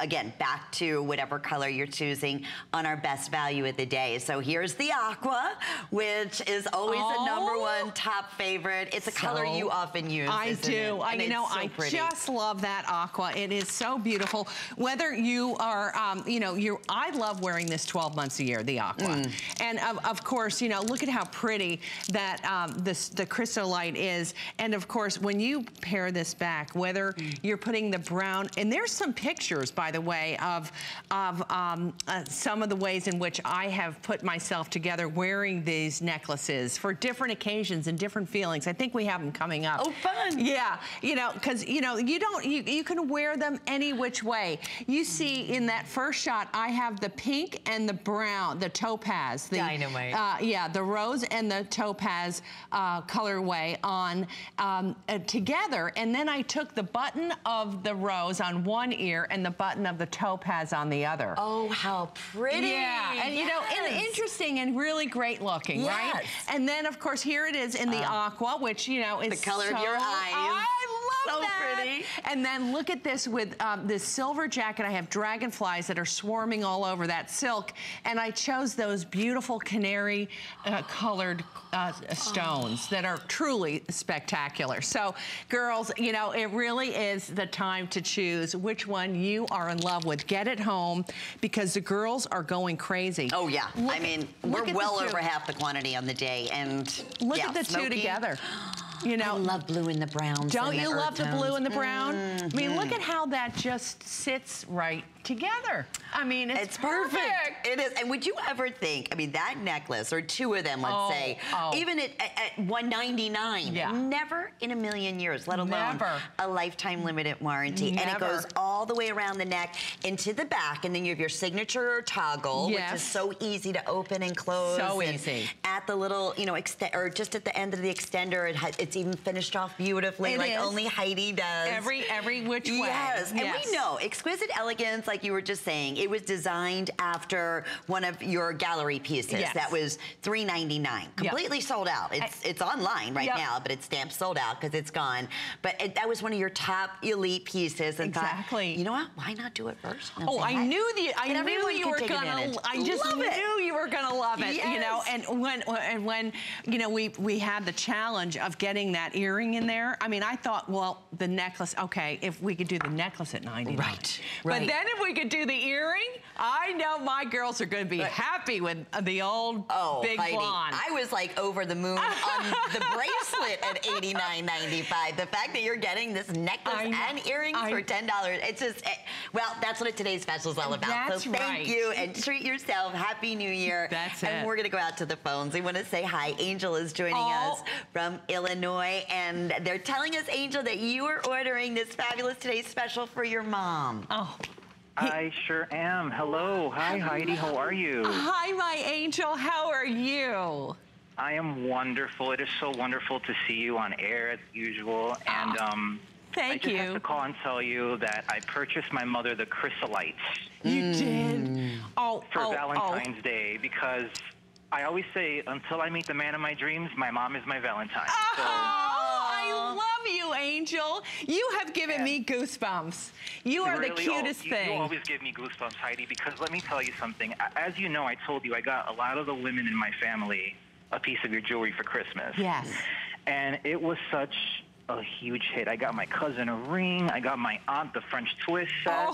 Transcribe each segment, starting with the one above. Again, back to whatever color you're choosing on our best value of the day. So here's the aqua, which is always a number one top favorite. It's a color you often use. I do. You know, I just love that aqua. It is so beautiful. Whether you are, you know, I love wearing this 12 months a year, the aqua. And of course, you know, look at how pretty that the chrysolite is. And of course, when you pair this back, whether you're putting the brown, and there's some pictures, by the way, of some of the ways in which I have put myself together wearing these necklaces for different occasions and different feelings. I think we have them coming up. Oh, fun. Yeah. You know, because, you know, you can wear them any which way. You see in that first shot, I have the pink and the brown, the topaz. The, dynamite. Yeah, the rose and the topaz colorway on together. And then I took the button of the rose on one ear and the button of the topaz on the other. Oh, how pretty. Yeah, and you know, and interesting and really great looking, right? And then, of course, here it is in the aqua, which, you know, is the color of your eyes. I love that. So pretty. And then look at this with this silver jacket. I have dragonflies that are swarming all over that silk, and I chose those beautiful canary colored stones that are truly spectacular. So, girls, you know, it really is the time to choose which one you are in love with. Get it home, because the girls are going crazy. Oh, yeah. I mean, we're well over half the quantity on the day. And look at the two together. You know, I love blue and the brown. Don't you love the blue and the brown? I mean, look at how that just sits right together. I mean, it's perfect. It is. And would you ever think, I mean, that necklace, or two of them, let's say, even at $199, never in a million years, let alone a lifetime limited warranty. And it goes all the way around the neck into the back, and then you have your signature toggle, which is so easy to open and close. So easy. At the little, you know, or just at the end of the extender, it's even finished off beautifully, like only Heidi does. Every which way. Yes, and we know exquisite elegance, like you were just saying. It was designed after one of your gallery pieces that was $3.99, completely sold out. It's online right now, but it's stamped sold out because it's gone. But that was one of your top elite pieces, and thought, you know what? Why not do it first? Oh, I knew you were gonna. I just knew you were gonna love it. You know, and when you know we had the challenge of getting that earring in there. I mean, I thought, well, the necklace, okay, if we could do the necklace at $99. Right. But then if we could do the earring, I know my girls are going to be happy with the old big blonde. I was like over the moon on the bracelet at $89.95. The fact that you're getting this necklace and earrings for $10, it's just, well, that's what today's special is all about. That's so thank you, and treat yourself. Happy New Year. That's it. And we're going to go out to the phones. We want to say hi. Angel is joining us from Illinois, and they're telling us, Angel, that you are ordering this fabulous today's special for your mom. Oh, I sure am. Hello. Hi, Heidi. How are you? Hi, my angel. How are you? I am wonderful. It is so wonderful to see you on air as usual. And thank you. I just have to call and tell you that I purchased my mother the chrysolites. You did? For Valentine's Day, because I always say, until I meet the man of my dreams, my mom is my Valentine. So, I love you, Angel. You have given me goosebumps. You are really the cutest thing. You always give me goosebumps, Heidi, because let me tell you something. As you know, I told you I got a lot of the women in my family a piece of your jewelry for Christmas. Yes. And it was such a huge hit. I got my cousin a ring. I got my aunt the French twist set.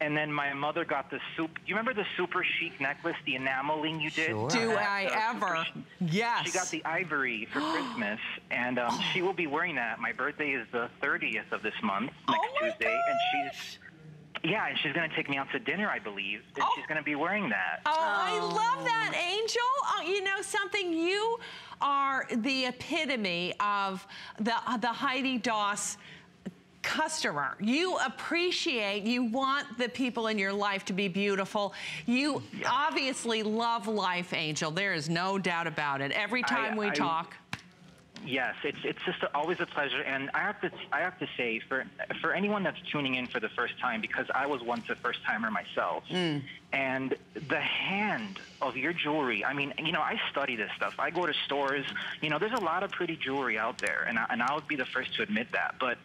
And then my mother got the you remember the super chic necklace, the enameling you did? Sure. Do I ever? Yes. She got the ivory for Christmas, and she will be wearing that. My birthday is the 30th of this month, next Tuesday, and she's and she's going to take me out to dinner, I believe, and she's going to be wearing that. Oh, I love that, Angel. You know something? You are the epitome of the Heidi Daus customer. You appreciate, you want the people in your life to be beautiful. You obviously love life, Angel. There is no doubt about it. Every time we talk. Yes, it's just always a pleasure. And I have to say, for anyone that's tuning in for the first time, because I was once a first timer myself, and the hand of your jewelry, I mean, you know, I study this stuff. I go to stores. You know, there's a lot of pretty jewelry out there, and I would be the first to admit that. But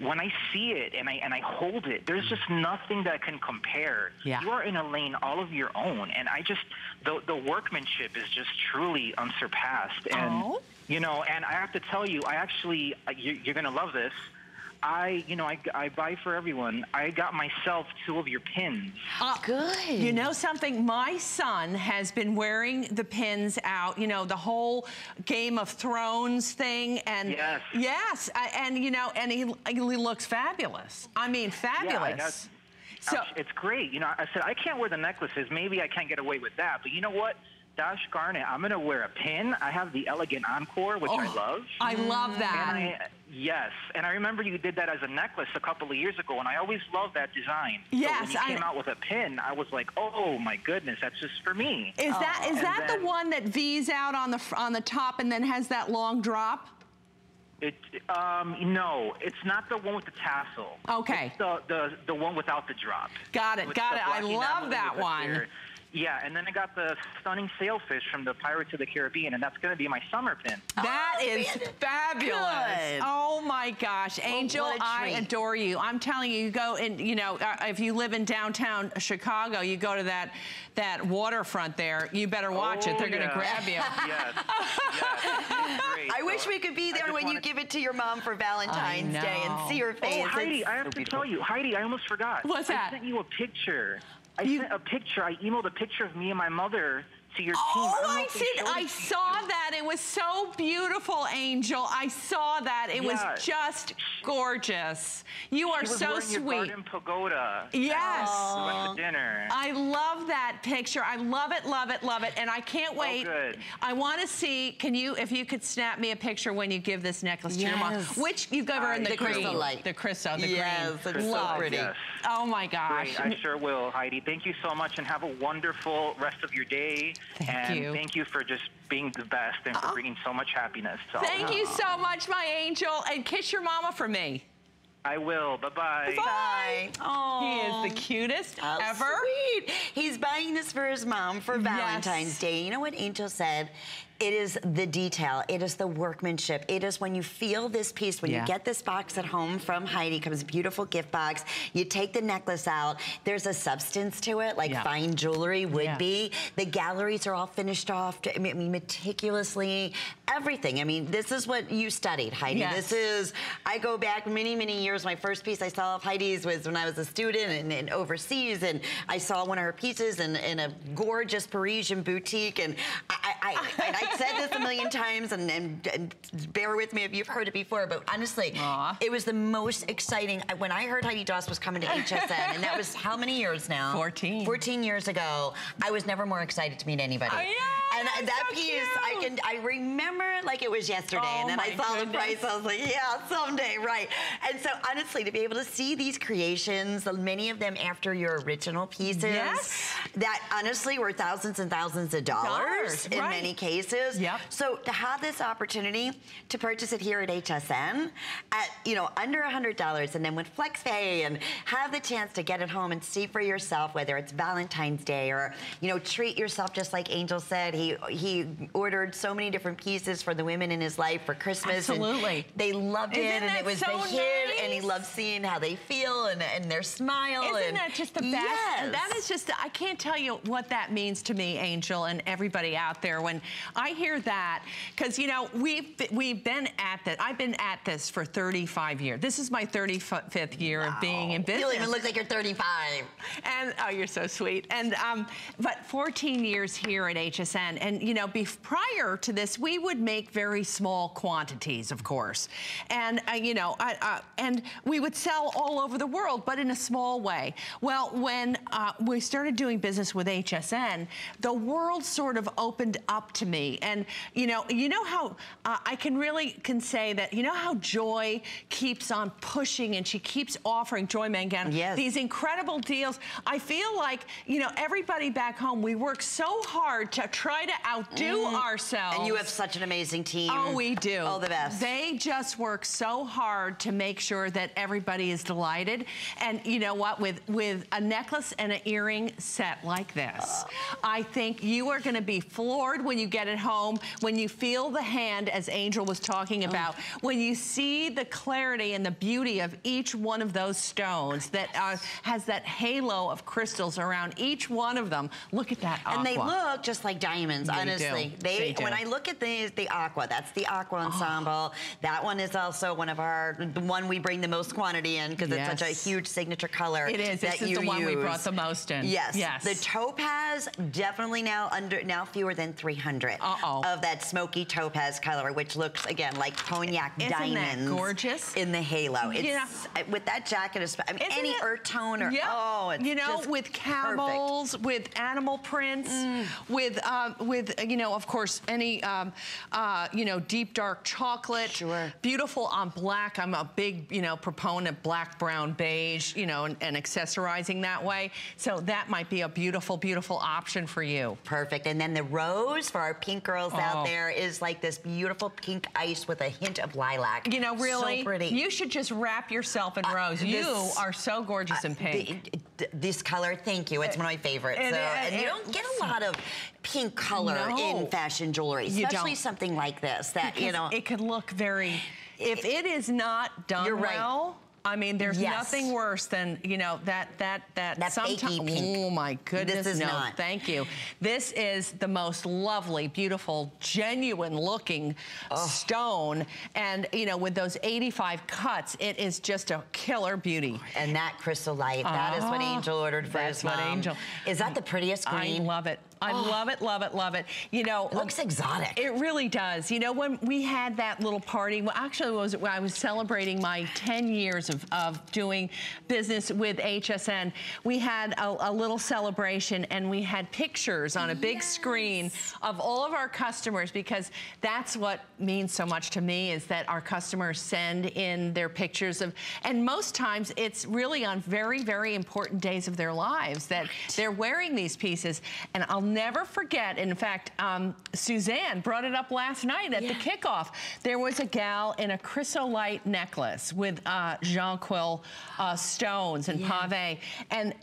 when I see it and I hold it, there's just nothing that can compare. Yeah. You are in a lane all of your own, and I just, the workmanship is just truly unsurpassed. And you know, and I have to tell you, I actually, you're gonna love this. I buy for everyone. I got myself 2 of your pins. Oh, good. You know something? My son has been wearing the pins out, you know, the whole Game of Thrones thing. And yes. Yes, and you know, and he looks fabulous. I mean, fabulous. Yeah, so it's great. You know, I said, I can't wear the necklaces. Maybe I can't get away with that. But you know what? Dash Garnet, I'm going to wear a pin. I have the Elegant Encore, which I love. I love that. And yes, and I remember you did that as a necklace a couple of years ago, and I always loved that design. Yes, so when you came out with a pin, I was like, oh my goodness, that's just for me. Is that the one that V's out on the top and then has that long drop? No, it's not the one with the tassel. Okay. It's the one without the drop. Got it. I love that one. Yeah, and then I got the stunning sailfish from the Pirates of the Caribbean, and that's going to be my summer pin. That is fabulous. Good. Oh, my gosh. Angel, I adore you. I'm telling you, you go and, you know, if you live in downtown Chicago, you go to that waterfront there, you better watch it. They're going to grab you. Yes. Great. I wish we could be there when you give it to your mom for Valentine's Day and see her face. Oh, Heidi, I have to tell you. Heidi, I almost forgot. What's that? I sent you a picture. I emailed a picture of me and my mother to your team. I saw that. It was so beautiful, Angel. I saw that. It was just gorgeous. You are so sweet. Your garden pagoda. Yes. Went to dinner. I love that picture. I love it, love it, love it. And I can't wait. Good. I want to see, if you could snap me a picture when you give this necklace to your mom, which you gave her in the green. The green. Yes, so pretty. Yes. Oh my gosh. Great. I sure will, Heidi. Thank you so much, and have a wonderful rest of your day. Thank you. Thank you for just being the best and for bringing so much happiness. Thank you so much, my angel. And kiss your mama for me. I will. Bye-bye. Bye. He is the cutest ever. Sweet. He's buying this for his mom for Valentine's Day. You know what Angel said? It is the detail. It is the workmanship. It is when you feel this piece, when you get this box at home from Heidi, comes a beautiful gift box. You take the necklace out. There's a substance to it, like fine jewelry would be. The galleries are all finished off meticulously. Everything. I mean, this is what you studied, Heidi. Yes. This is, I go back many, many years. My first piece I saw of Heidi's was when I was a student and overseas, and I saw one of her pieces in a gorgeous Parisian boutique, and I said this a million times, and bear with me if you've heard it before, but honestly, it was the most exciting. When I heard Heidi Daus was coming to HSN, and that was how many years now? 14. 14 years ago, I was never more excited to meet anybody. Oh, yeah, and that so piece, cute. I remember it like it was yesterday, and then I saw the price, I was like, yeah, someday, right? And so honestly, to be able to see these creations, many of them after your original pieces, that honestly were thousands and thousands of dollars in many cases. So to have this opportunity to purchase it here at HSN at, you know, under $100, and then with FlexPay, and have the chance to get it home and see for yourself, whether it's Valentine's Day or, you know, treat yourself, just like Angel said. He ordered so many different pieces for the women in his life for Christmas. Absolutely. And they loved it, and it was so the hit, and he loved seeing how they feel and their smile. Isn't that just the best? Yes. That is just, I can't tell you what that means to me, Angel, and everybody out there when I hear that, because, you know, we've been at that. I've been at this for 35 years. This is my 35th year of being in business. You don't even look like you're 35. And, oh, you're so sweet. And, but 14 years here at HSN. And, you know, prior to this, we would make very small quantities, of course. And, you know, and we would sell all over the world, but in a small way. Well, when we started doing business with HSN, the world sort of opened up to me. And you know how I can say that, you know how Joy keeps on pushing, and she keeps offering, Joy Mangano, these incredible deals. I feel like, you know, everybody back home, we work so hard to try to outdo ourselves. And you have such an amazing team. Oh, we do. All the best. They just work so hard to make sure that everybody is delighted. And you know what, with a necklace and an earring set like this, I think you are going to be floored when you get it home, when you feel the hand, as Angel was talking about, when you see the clarity and the beauty of each one of those stones that has that halo of crystals around each one of them. Look at that aqua. And they look just like diamonds, honestly. They do. When I look at these, the aqua, that's the aqua ensemble. That one is also one of our, the one we bring the most quantity in because it's such a huge signature color. It is. This is the one we brought the most in. Yes. Yes. The topaz, definitely now fewer than 300 of that smoky topaz color, which looks again like cognac diamonds. Isn't that gorgeous? In the halo. It's, with that jacket, I mean, any earth tone or it's just with camels, with animal prints, with of course any deep dark chocolate. Sure. Beautiful on black. I'm a big proponent of black, brown, beige, and accessorizing that way. So that might be a beautiful, beautiful option for you. Perfect. And then the rose for our pink girls out there is like this beautiful pink ice with a hint of lilac. Really, so pretty. You should just wrap yourself in rose. You are so gorgeous in pink. This color, thank you. It's one of my favorites. And you don't get a lot of pink color in fashion jewelry, especially something like this. That it could look very. If it is not done well. I mean, there's nothing worse than, that sometimes, oh my goodness, this is not. Thank you. This is the most lovely, beautiful, genuine looking stone. And, with those 85 cuts, it is just a killer beauty. And that crystal light, that is what Angel ordered for his mom. That's what Angel. Is that the prettiest green? I love it. I love it, love it, love it. It looks exotic. It really does. When we had that little party, well, actually, I was celebrating my 10 years of doing business with HSN. We had a little celebration, and we had pictures on a big screen of all of our customers, because that's what means so much to me, is that our customers send in their pictures of, and most times it's really on very, very important days of their lives that they're wearing these pieces. And I'll never forget, in fact, Suzanne brought it up last night at the kickoff. There was a gal in a chrysolite necklace with jonquil stones and pave. And,